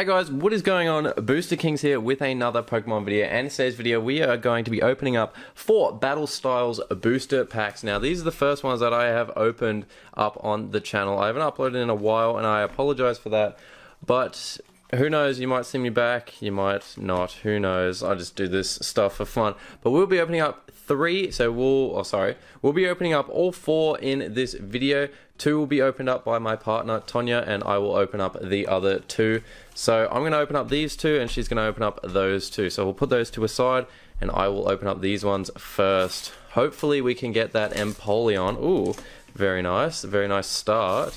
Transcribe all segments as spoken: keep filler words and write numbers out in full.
Hey guys, what is going on? Booster Kings here with another Pokemon video, and in today's video we are going to be opening up four Battle Styles booster packs. Now these are the first ones that I have opened up on the channel. I haven't uploaded in a while and I apologize for that, but who knows, you might see me back, you might not, who knows, I just do this stuff for fun. But we'll be opening up three, so we'll, oh sorry, we'll be opening up all four in this video. Two will be opened up by my partner, Tonya, and I will open up the other two. So I'm going to open up these two, and she's going to open up those two. So we'll put those two aside, and I will open up these ones first. Hopefully we can get that Empoleon. Ooh, very nice. Very nice start.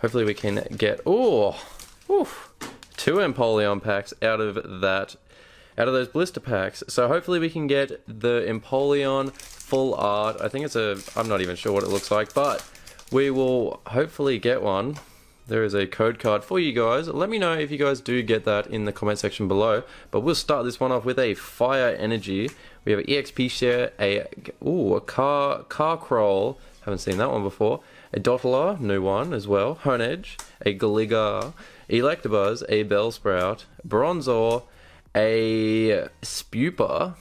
Hopefully we can get, ooh, oof, two Empoleon packs out of that, out of those blister packs. So hopefully we can get the Empoleon full art. I think it's a, I'm not even sure what it looks like, but we will hopefully get one. There is a code card for you guys. Let me know if you guys do get that in the comment section below. But we'll start this one off with a Fire Energy. We have an E X P share, a ooh, a car car crawl. Haven't seen that one before. A Dottler, new one as well. Honedge, a Gligar, Electabuzz, a Bellsprout, Bronzor, a Spupa.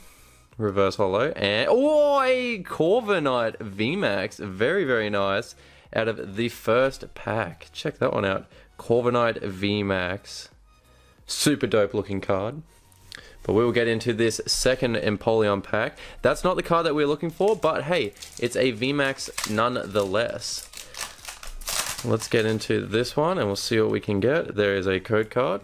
Reverse Holo, and oh, a Corviknight V MAX. Very, very nice. Out of the first pack. Check that one out. Corviknight V MAX. Super dope looking card. But we will get into this second Empoleon pack. That's not the card that we're looking for, but hey, it's a V MAX nonetheless. Let's get into this one and we'll see what we can get. There is a code card.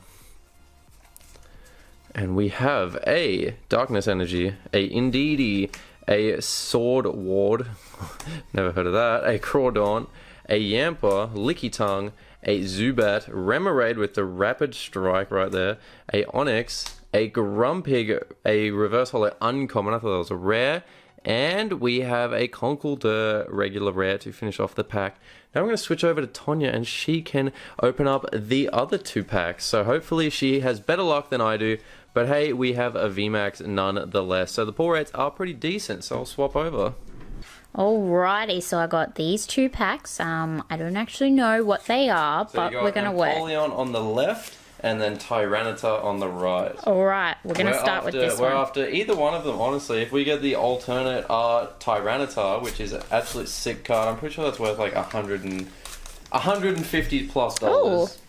And we have a Darkness Energy, a Indeedee, a Sword Ward, never heard of that, a Crawdaunt, a Yamper, Lickitung, a Zubat, Remoraid with the Rapid Strike right there, a Onyx, a Grumpig, a Reverse Holo Uncommon, I thought that was a rare, and we have a Concorde regular rare to finish off the pack. Now I'm going to switch over to Tonya and she can open up the other two packs. So hopefully she has better luck than I do. But hey, we have a V MAX nonetheless. So the pull rates are pretty decent. So I'll swap over. Alrighty, so I got these two packs. Um, I don't actually know what they are, so but we're going to work. Napoleon on the left and then Tyranitar on the right. Alright, we're going to start after, with this we're one. We're after either one of them, honestly. If we get the alternate art Tyranitar, which is an absolute sick card, I'm pretty sure that's worth like a hundred and fifty plus dollars. Ooh,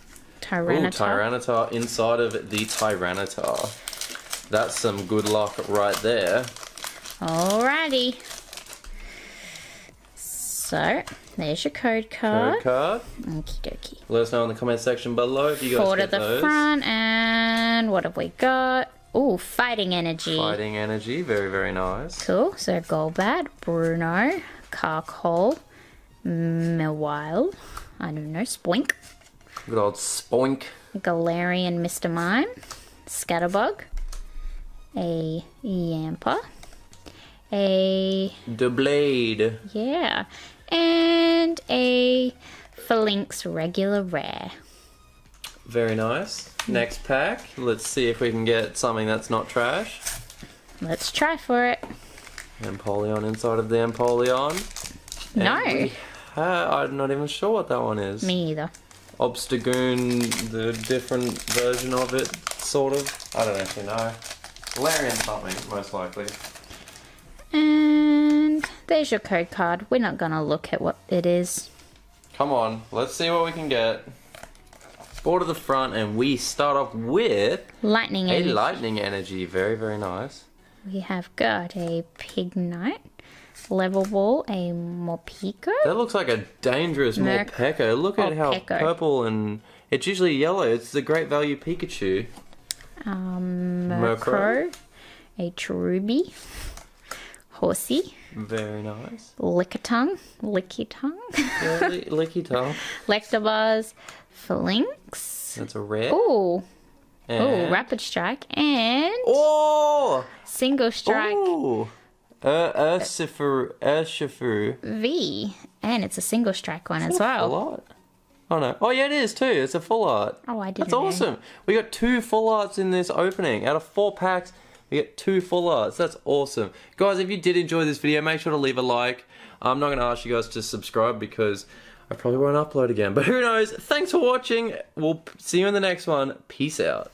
Tyranitar. Ooh, Tyranitar inside of the Tyranitar. That's some good luck right there. Alrighty. So, there's your code card. Code card. Okie dokie. Let us know in the comment section below if you guys Four get those. Four to the front, and what have we got? Ooh, Fighting Energy. Fighting Energy, very, very nice. Cool, so Golbat, Bruno, Carcoal, Mewile, I don't know, Spoink. Good old Spoink. Galarian Mister Mime, Scatterbug, a Yamper, a... The Blade. Yeah. And a Phalanx regular rare. Very nice. Next pack. Let's see if we can get something that's not trash. Let's try for it. Empoleon inside of the Empoleon. No. We, uh, I'm not even sure what that one is. Me either. Obstagoon, the different version of it, sort of. I don't actually know. Galarian something, most likely. And there's your code card. We're not gonna look at what it is. Come on, let's see what we can get. Four to the front, and we start off with lightning energy. A lightning energy, very very nice. We have got a Pignite, Level Ball, a Morpeko. That looks like a dangerous Murk Morpeko. Look at how purple, and it's usually yellow. It's the Great Value Pikachu. Um, Murkrow, a Truby. Horsey. Very nice. Lickitung. Lickitung. Yeah, li Lickitung. Lectabuzz. Phalanx. That's a rare. Ooh. Ooh, Rapid Strike. And... Oh! Single Strike. Ooh! Uh, Urshifu. Urshifu. V. And it's a single strike one it's as well. A lot. Oh no. Oh yeah, it is too. It's a full art. Oh, I didn't That's know. Awesome. We got two full arts in this opening. Out of four packs, we get two full arts. That's awesome. Guys, if you did enjoy this video, make sure to leave a like. I'm not going to ask you guys to subscribe because I probably won't upload again, but who knows? Thanks for watching. We'll see you in the next one. Peace out.